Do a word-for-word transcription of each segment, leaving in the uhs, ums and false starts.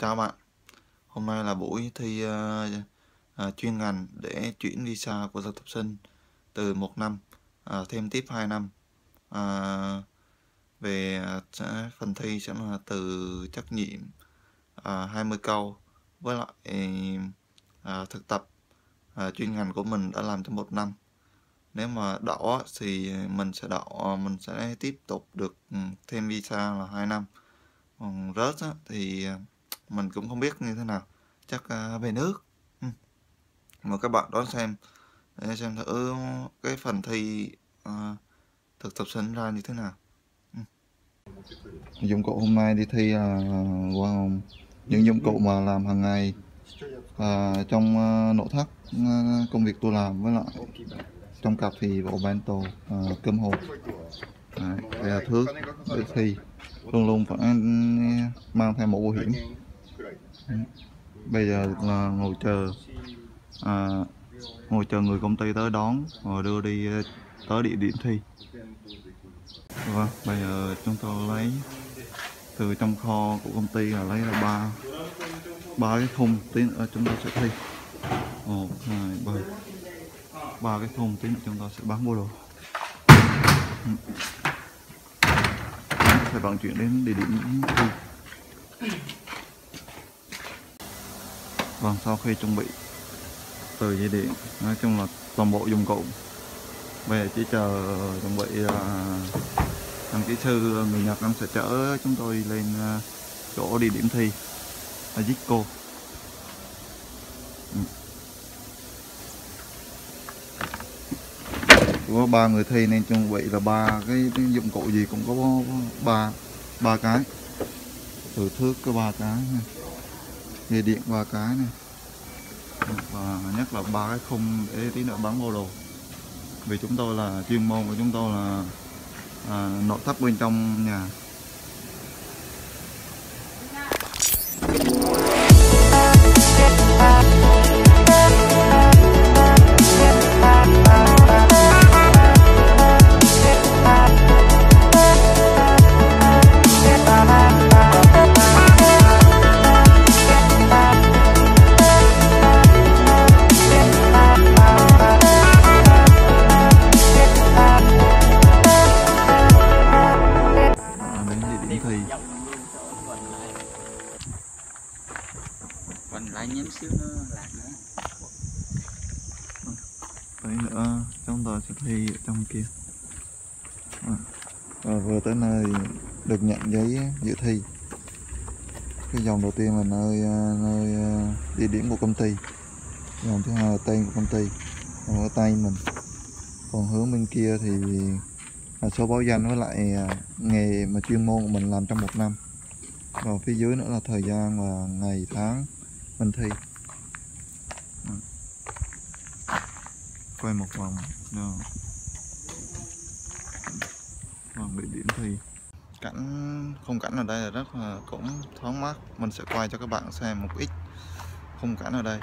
Chào bạn, hôm nay là buổi thi uh, uh, chuyên ngành để chuyển visa của thực tập sinh từ một năm uh, thêm tiếp hai năm. Uh, về uh, phần thi sẽ là từ trắc nghiệm uh, hai mươi câu với lại uh, thực tập uh, chuyên ngành của mình đã làm trong một năm. Nếu mà đậu thì mình sẽ đậu, mình sẽ tiếp tục được thêm visa là hai năm. Còn rớt á, thì mình cũng không biết như thế nào, chắc về nước. Ừ. Mà các bạn đón xem xem thử cái phần thi uh, thực tập sinh ra như thế nào. Ừ. Dụng cụ hôm nay đi thi là uh, wow, những dụng cụ mà làm hàng ngày uh, trong uh, nội thất uh, công việc tôi làm, với lại trong cặp thì bộ bento, uh, cơm hộp. Đấy, đây là thước để thi, luôn luôn phải mang theo mũ bảo hiểm. Bây giờ là ngồi chờ à, ngồi chờ người công ty tới đón rồi đưa đi tới địa điểm thi. Vâng, bây giờ chúng tôi lấy từ trong kho của công ty là lấy là ba ba cái thùng tí nữa chúng ta sẽ thi. Một, hai, ba ba cái thùng tí nữa chúng ta sẽ bán mua đồ. Phải vận chuyển đến địa điểm thi. Vâng, sau khi chuẩn bị từ dây điện, nói chung là toàn bộ dụng cụ, bây giờ chỉ chờ chuẩn bị đăng ký sư người Nhật Nam sẽ chở chúng tôi lên chỗ địa điểm thi ở Jikko. Có ba người thi nên chuẩn bị là ba cái, cái dụng cụ gì cũng có ba ba cái, từ thước có ba cái này, dây điện ba cái này, và nhất là ba cái khung để tí nữa bán vô đồ. Vì chúng tôi là chuyên môn của chúng tôi là à, nội thất bên trong nhà. Lại nhém xíu nữa lạc nữa. Đấy nữa chúng tôi sẽ thi ở trong kia. À, à, vừa tới nơi được nhận giấy dự thi. Cái dòng đầu tiên là nơi nơi địa điểm của công ty. Dòng thứ hai là tên của công ty. Còn ở tay mình. Còn hướng bên kia thì là số báo danh với lại nghề mà chuyên môn của mình làm trong một năm. Còn phía dưới nữa là thời gian và ngày tháng mình thi. Quay một vòng vòng địa điểm thi. Cảnh khung cảnh ở đây là rất là cũng thoáng mát. Mình sẽ quay cho các bạn xem một ít khung cảnh ở đây.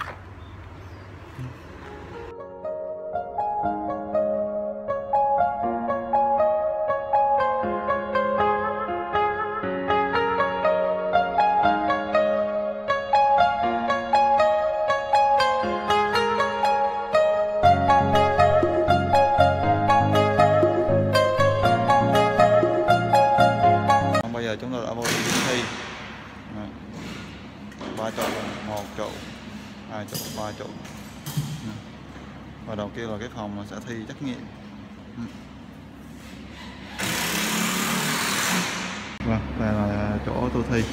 Chúng ta đã vô điểm thi, ba chỗ, một chỗ, hai chỗ, ba chỗ, và đầu kia là cái phòng mà sẽ thi trắc nghiệm. Vâng, đây là chỗ tôi thi.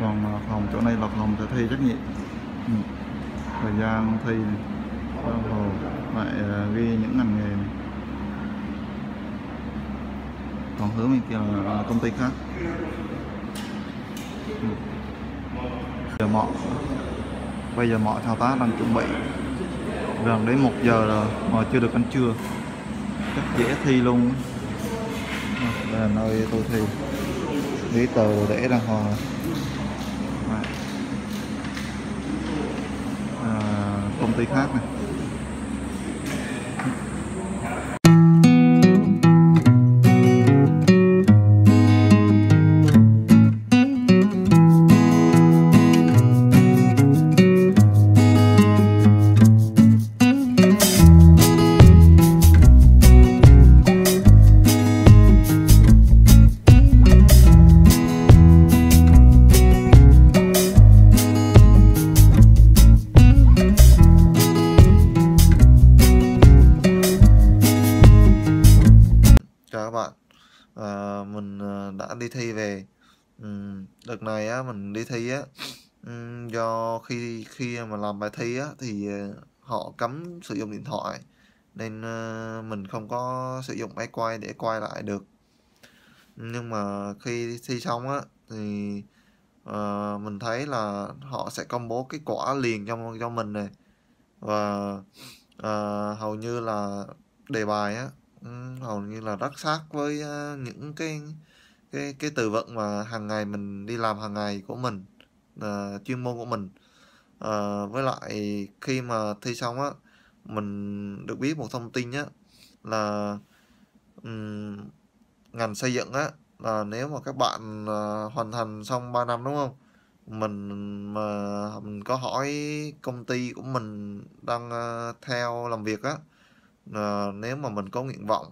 Còn phòng chỗ này là phòng sẽ thi trắc nghiệm, thời gian thi này. Hồ, lại ghi những ngành nghề này. Còn hướng bên kia là công ty khác. Giờ mọ bây giờ mọi thao tác đang chuẩn bị gần đến một giờ rồi mà chưa được ăn trưa, chắc dễ thi luôn. Đây là nơi tôi thi, giấy tờ để đàng hoàng. À, công ty khác này. các bạn. À, mình đã đi thi về. Ừ, đợt này á, mình đi thi á, do khi khi mà làm bài thi á thì họ cấm sử dụng điện thoại, nên mình không có sử dụng máy quay để quay lại được. Nhưng mà khi thi xong á thì uh, mình thấy là họ sẽ công bố kết quả liền cho, cho mình này. Và uh, hầu như là đề bài á hầu như là rất sát với những cái cái cái từ vựng mà hàng ngày mình đi làm hàng ngày của mình, uh, chuyên môn của mình. Uh, với lại khi mà thi xong á, mình được biết một thông tin á là um, ngành xây dựng á, là nếu mà các bạn uh, hoàn thành xong ba năm, đúng không? Mình mà uh, mình có hỏi công ty của mình đang uh, theo làm việc á, uh, nếu mà mình có nguyện vọng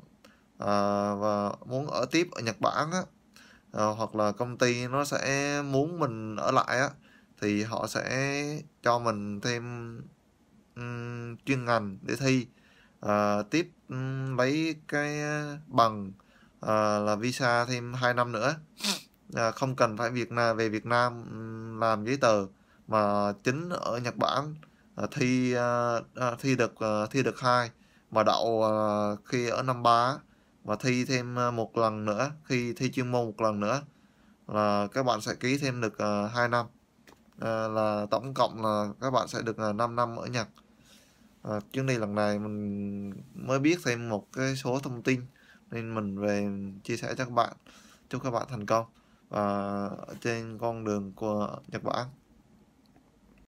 uh, và muốn ở tiếp ở Nhật Bản á, uh, hoặc là công ty nó sẽ muốn mình ở lại á, thì họ sẽ cho mình thêm um, chuyên ngành để thi, uh, tiếp um, lấy cái bằng uh, là visa thêm hai năm nữa, uh, không cần phải Việt Nam về Việt Nam um, làm giấy tờ, mà chính ở Nhật Bản uh, thi uh, thi được uh, thi được hai mà đậu uh, khi ở năm ba, và thi thêm một lần nữa, khi thi chuyên môn một lần nữa là các bạn sẽ ký thêm được uh, hai năm. À, là tổng cộng là các bạn sẽ được là năm năm ở Nhật. À, chuyến đi lần này mình mới biết thêm một cái số thông tin nên mình về chia sẻ cho các bạn. Chúc các bạn thành công và trên con đường của Nhật Bản.